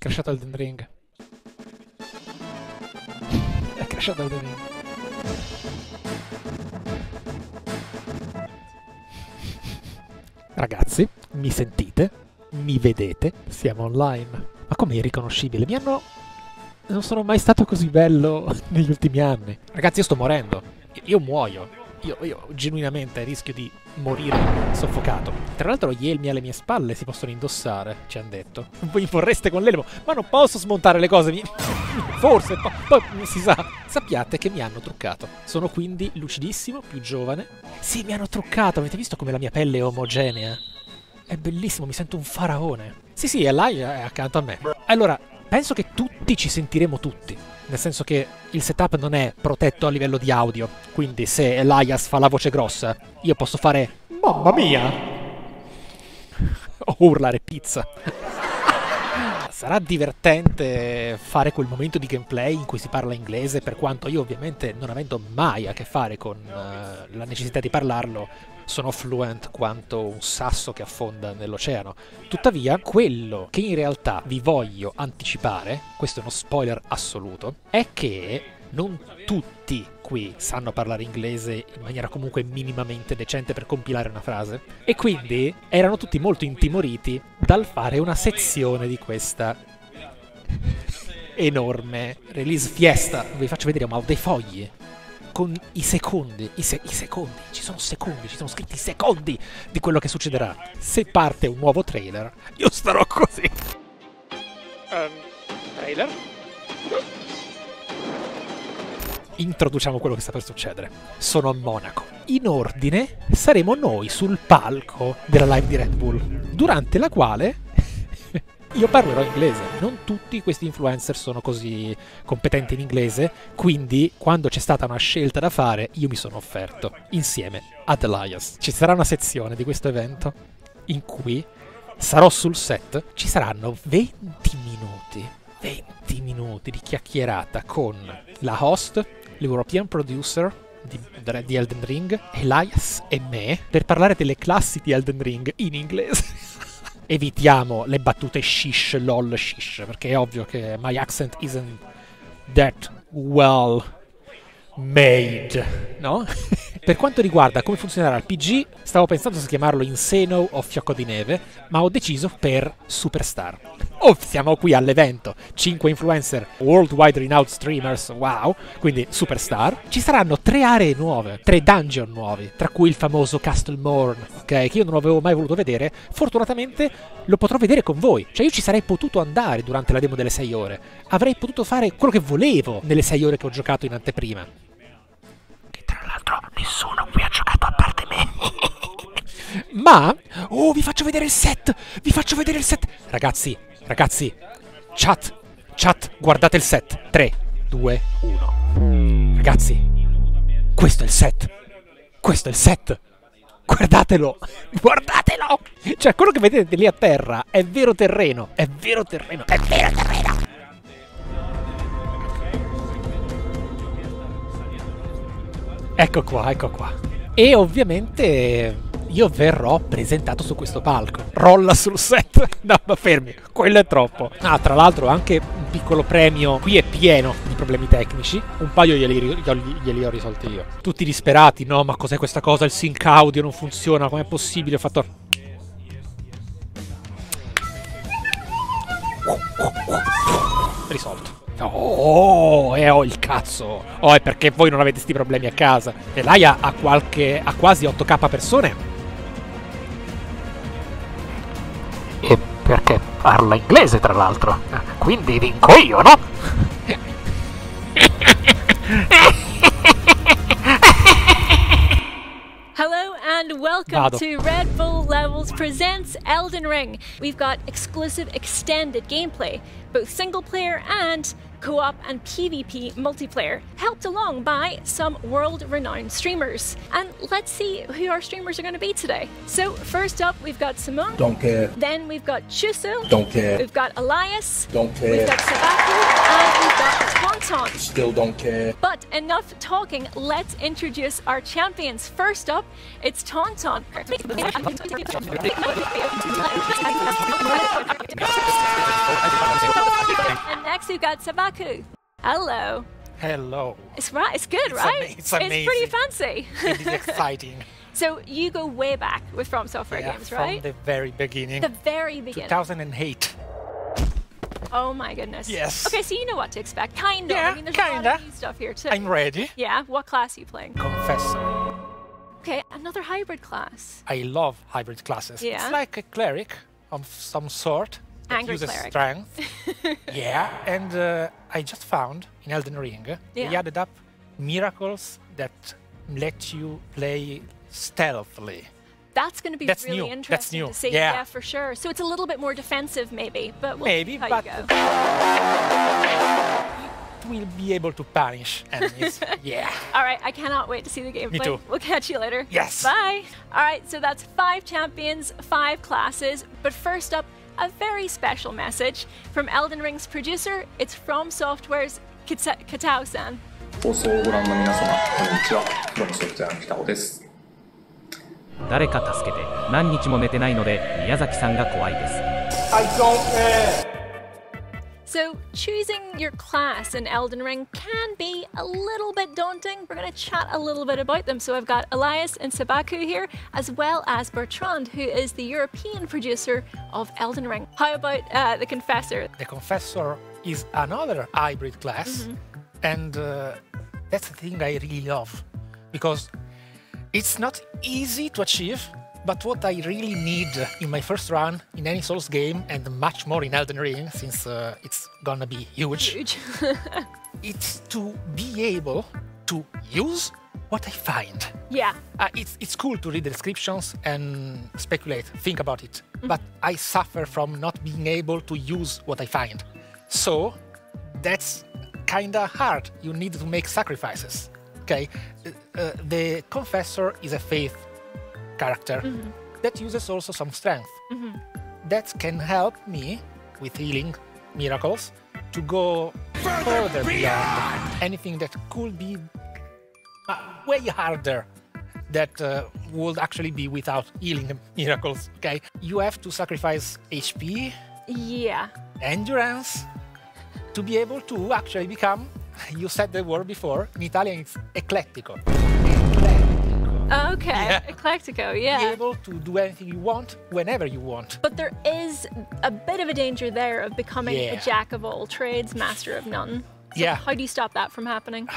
crashato Elden Ring. È crashato Elden Ring. Ragazzi, mi sentite? Mi vedete? Siamo online. Ma com'è irriconoscibile? Mi hanno... Non sono mai stato così bello negli ultimi anni. Ragazzi, io sto morendo. Io muoio. Io genuinamente rischio di morire soffocato. Tra l'altro gli elmi alle mie spalle si possono indossare, ci han detto. Voi vorreste con l'elmo, ma non posso smontare le cose, forse, poi si sa. Sappiate che mi hanno truccato. Sono quindi lucidissimo, più giovane. Sì, mi hanno truccato, avete visto come la mia pelle è omogenea? È bellissimo, mi sento un faraone. Sì, sì, Elajjaz è accanto a me. Allora, penso che tutti ci sentiremo tutti. Nel senso che il setup non è protetto a livello di audio, quindi se Elajjaz fa la voce grossa, io posso fare mamma mia! O urlare pizza. Sarà divertente fare quel momento di gameplay in cui si parla inglese, per quanto io ovviamente, non avendo mai a che fare con la necessità di parlarlo, sono fluent quanto un sasso che affonda nell'oceano. Tuttavia, quello che in realtà vi voglio anticipare, questo è uno spoiler assoluto, è che non tutti qui sanno parlare inglese in maniera comunque minimamente decente per compilare una frase, e quindi erano tutti molto intimoriti dal fare una sezione di questa enorme release fiesta. Vi faccio vedere un dei fogli. Con i secondi, i secondi, ci sono scritti i secondi di quello che succederà. Se parte un nuovo trailer, io starò così. Trailer? Introduciamo quello che sta per succedere. Sono a Monaco. In ordine saremo noi sul palco della live di Red Bull, durante la quale... Io parlerò inglese, non tutti questi influencer sono così competenti in inglese, quindi quando c'è stata una scelta da fare io mi sono offerto, insieme ad Elajjaz. Ci sarà una sezione di questo evento in cui sarò sul set, ci saranno 20 minuti di chiacchierata con la host, l'European producer di Elden Ring, Elajjaz e me, per parlare delle classi di Elden Ring in inglese. Evitiamo le battute shish, lol, shish, perché è ovvio che my accent isn't that well made, no? Per quanto riguarda come funzionerà il PG, stavo pensando se chiamarlo Inseno o Fiocco di Neve, ma ho deciso per Superstar. Oh, siamo qui all'evento, 5 influencer, worldwide renowned streamers, wow, quindi Superstar. Ci saranno 3 aree nuove, 3 dungeon nuovi, tra cui il famoso Castlemorn, ok, che io non avevo mai voluto vedere, fortunatamente lo potrò vedere con voi, cioè io ci sarei potuto andare durante la demo delle 6 ore, avrei potuto fare quello che volevo nelle 6 ore che ho giocato in anteprima. Che tra l'altro nessuno qui ha giocato a parte me. Ma, oh, vi faccio vedere il set, vi faccio vedere il set, ragazzi. Ragazzi, chat, guardate il set. 3, 2, 1. Ragazzi, questo è il set. Questo è il set. Guardatelo, guardatelo. Cioè, quello che vedete lì a terra è vero terreno, è vero terreno, è vero terreno. Ecco qua, ecco qua. E ovviamente... io verrò presentato su questo palco. Rolla sul set. No, ma fermi, quello è troppo. Ah, tra l'altro anche un piccolo premio. Qui è pieno di problemi tecnici. Un paio glieli ho risolti io. Tutti disperati. No, ma cos'è questa cosa? Il sync audio non funziona. Com'è possibile? Ho fatto... risolto. Oh, oh, il cazzo! Oh, è perché voi non avete sti problemi a casa. Elajjaz ha quasi 8.000 persone. E perché parla inglese, tra l'altro. Quindi vinco io, no? Hello and welcome to Red Bull Levels presents Elden Ring. We've got exclusive extended gameplay, both single player and co-op and PvP multiplayer, helped along by some world-renowned streamers. And let's see who our streamers are going to be today. So first up, we've got Simon. Don't care. Then we've got Chuzo. Don't care. We've got Elajjaz. Don't care. We've got Sabaku. And we've got Tonton. Still don't care. But enough talking, let's introduce our champions. First up, it's Tonton. And next we've got Sabaku. Hello. Hello. It's right. It's good, right? It's amazing. It's pretty fancy. It is exciting. So you go way back with From Software games, right? From the very beginning. The very beginning. 2008. Oh my goodness. Yes. Okay, so you know what to expect, kinda. Yeah, I mean, there's a lot of new stuff here too. I'm ready. Yeah. What class are you playing? Confessor. Okay, another hybrid class. I love hybrid classes. Yeah. It's like a cleric of some sort. Angry cleric. Strength. Yeah. And I just found in Elden Ring, they added up miracles that let you play stealthily. That's going to be really interesting to see. Yeah, for sure. So it's a little bit more defensive maybe, but we'll see how you go. We'll be able to punish enemies. Yeah. All right, I cannot wait to see the gameplay. Me too. We'll catch you later. Yes. Bye. All right, so that's 5 champions, 5 classes. But first up, a very special message from Elden Ring's producer. It's From Software's Kitao-san. 放送をご覧の皆様、こんにちは。From Software Kitaoです。誰か助けて。何日も寝てないので宮崎さんが怖いです。I don't care. So choosing your class in Elden Ring can be a little bit daunting. We're going to chat a little bit about them. So I've got Elias and Sabaku here, as well as Bertrand, who is the European producer of Elden Ring. How about the Confessor? The Confessor is another hybrid class. And that's the thing I really love, because it's not easy to achieve. But what I really need in my first run in any Souls game, and much more in Elden Ring, since it's gonna be huge. It's to be able to use what I find. Yeah. It's cool to read the descriptions and speculate, think about it. But I suffer from not being able to use what I find. So that's kinda hard. You need to make sacrifices. Okay. The Confessor is a faith character that uses also some strength that can help me with healing miracles to go further beyond anything that could be way harder that would actually be without healing miracles. Okay, you have to sacrifice HP, endurance to be able to actually become. You said the word before in Italian. It's eclectico. Okay, eclectico, yeah. Be able to do anything you want, whenever you want. But there is a bit of a danger there of becoming a jack of all trades, master of none. So how do you stop that from happening?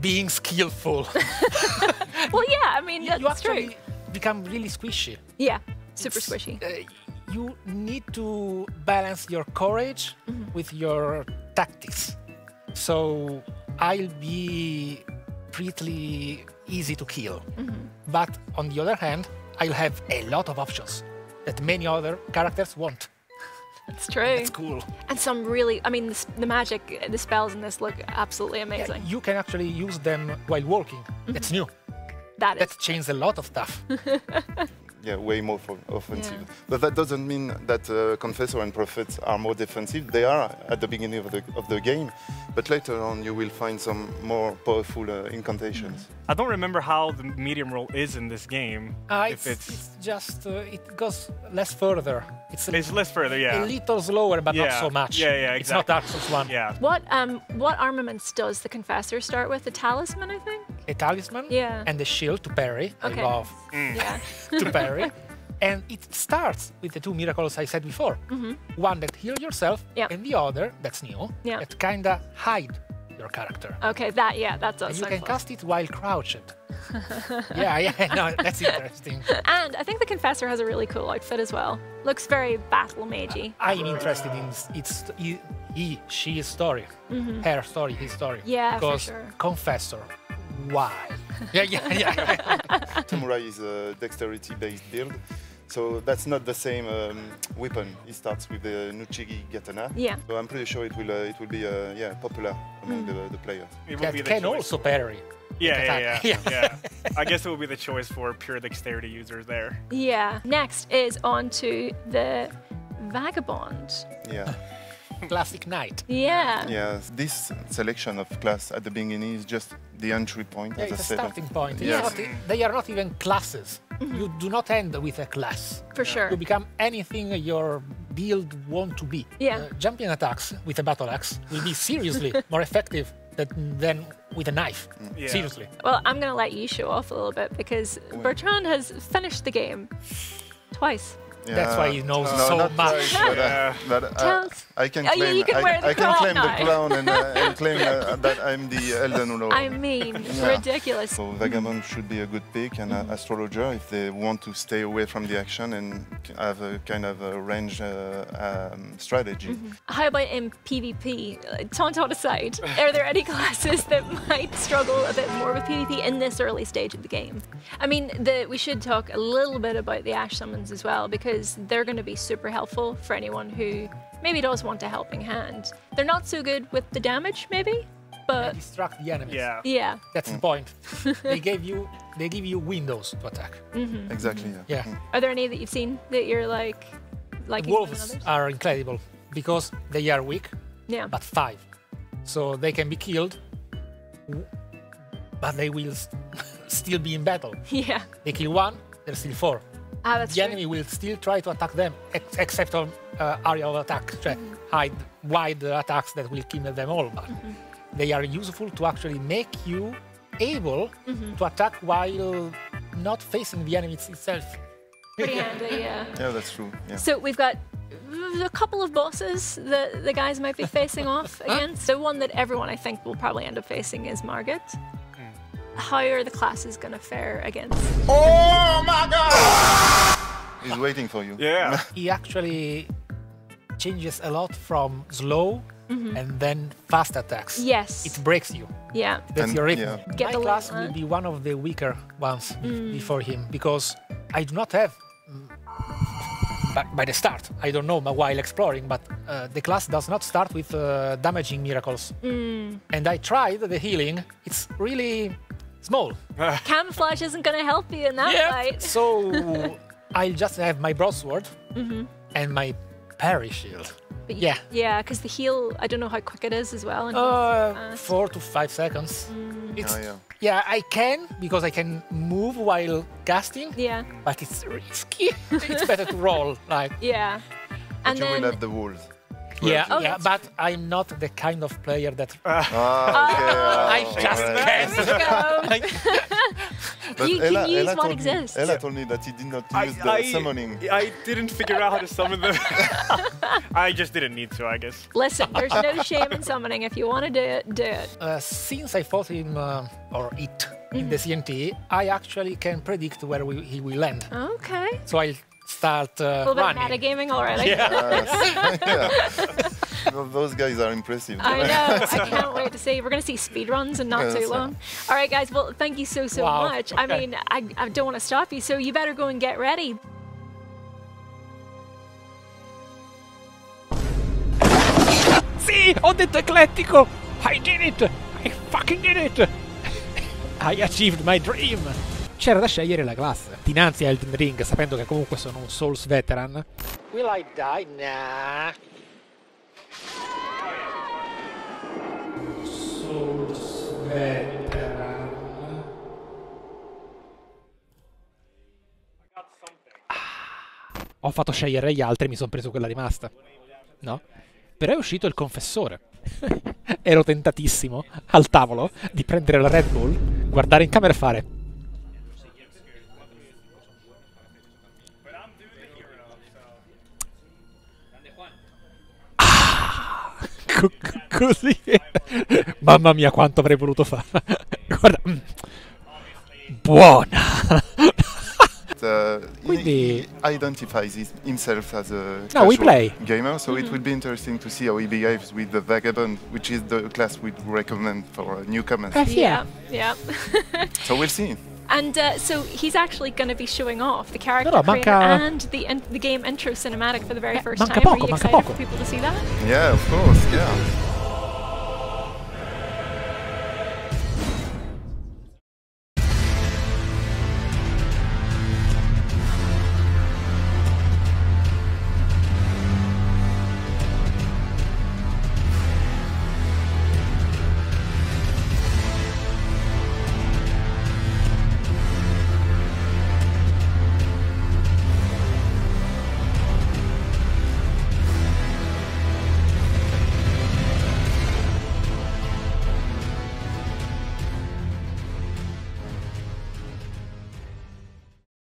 Being skillful. Well, yeah, I mean, that's true. You become really squishy. Yeah, super squishy. You need to balance your courage with your tactics. So I'll be pretty easy to kill. But on the other hand, I'll have a lot of options that many other characters won't. That's true. That's cool. And some really, I mean, the magic, the spells in this look absolutely amazing. Yeah, you can actually use them while walking. That's new. That changed a lot of stuff. Yeah, way more offensive. Yeah. But that doesn't mean that Confessor and Prophets are more defensive. They are at the beginning of the game, but later on you will find some more powerful incantations. I don't remember how the medium role is in this game. It's just, it goes less further. It's less further, yeah. A little slower, but not so much. Yeah, yeah, exactly. It's not Dark Souls 1. Yeah. What armaments does the Confessor start with? The talisman, I think? A talisman? Yeah. And the shield to parry. Okay. I love to parry. And it starts with the 2 miracles I said before. One that heals yourself, and the other, that's new, that kind of hide your character. Okay, that's awesome. And you can cast it while crouched. No, that's interesting. And I think the Confessor has a really cool outfit as well. Looks very battle magey. I'm interested in its she story, her story, his story. Yeah, because for sure. Confessor. Why? Samurai is a dexterity-based build, so that's not the same weapon. It starts with the Nuchigi Gatana. Yeah. So I'm pretty sure it will be popular among the players. It will be the can choice. Also parry. I guess it will be the choice for pure dexterity users there. Yeah. Next is on to the Vagabond. Yeah. Classic knight. Yeah. Yes. This selection of class at the beginning is just the entry point. Yeah, it's a starting point. Yes. They are not even classes. You do not end with a class. For sure. You become anything your build want to be. Yeah. Jumping attacks with a battle axe will be seriously more effective than with a knife. Yeah. Seriously. Well, I'm going to let you show off a little bit because Bertrand has finished the game twice. Yeah. That's why he knows so much. I can claim the clown and claim that I'm the Elden Lord. I mean, ridiculous. So Vagabond should be a good pick, and Astrologer if they want to stay away from the action and have a kind of a range strategy. How about in PvP? Tonton aside, are there any classes that might struggle a bit more with PvP in this early stage of the game? I mean, we should talk a little bit about the Ash summons as well, because they're going to be super helpful for anyone who maybe does want a helping hand. They're not so good with the damage, maybe, but they distract the enemies. Yeah, yeah. That's the point. They give you windows to attack. Exactly. Yeah. Are there any that you've seen that you're like? Wolves are incredible because they are weak. Yeah. But five, so they can be killed, but they will still be in battle. Yeah. They kill one, there's still four. Ah, the enemy will still try to attack them, except on area of attack, wide attacks that will kill them all. But they are useful to actually make you able to attack while not facing the enemy itself. Pretty handy, yeah. Yeah, that's true. Yeah. So we've got a couple of bosses that the guys might be facing off against. The one that everyone, I think, will probably end up facing is Margit. How are the classes going to fare against? Oh my God! He's waiting for you. Yeah. He actually changes a lot from slow and then fast attacks. Yes. It breaks you. Yeah. That's your rhythm. Yeah. My class will be one of the weaker ones before him, because I do not have, by the start, I don't know while exploring, but the class does not start with damaging miracles. And I tried the healing. It's really small. Camouflage isn't going to help you in that fight. So I'll just have my broadsword and my parry shield. But yeah. Yeah, because the heal, I don't know how quick it is as well. 4 to 5 seconds. Yeah, I can, because I can move while casting. Yeah. But it's risky. It's better to roll. Like. Yeah. And you will have the wolves. Yeah, but I'm not the kind of player that I just can't. You can use what exists. Ella told me that he did not use the summoning. I didn't figure out how to summon them. I just didn't need to, I guess. Listen, there's no shame in summoning. If you want to do it, do it. Since I fought him, or it, in the CNT, I actually can predict where he will land. Okay. So I'll start a little bit metagaming already. Those guys are impressive. I know. I can't wait to see. We're going to see speed runs and not too long. All right, guys. Well, thank you so much. Okay. I mean, I don't want to stop you, so you better go and get ready. See, ho detto eclettico. I did it. I fucking did it. I achieved my dream. C'era da scegliere la classe. Dinanzi a Elden Ring, sapendo che comunque sono un Souls veteran. Will I die? Nah. Souls veteran. Ho fatto scegliere gli altri e mi sono preso quella rimasta. No? Però è uscito il confessore. Ero tentatissimo, al tavolo, di prendere la Red Bull, guardare in camera e fare... Così. Mamma mia, quanto avrei voluto fare. Guarda. Buona. Quindi he identifies himself as a casual gamer, so it would be interesting to see how he behaves with the Vagabond, which is the class we'd recommend for newcomers. Yeah. So we'll see. And so he's actually going to be showing off the character creator and the game intro cinematic for the very first time. Are you excited for people to see that? Yeah, of course, yeah.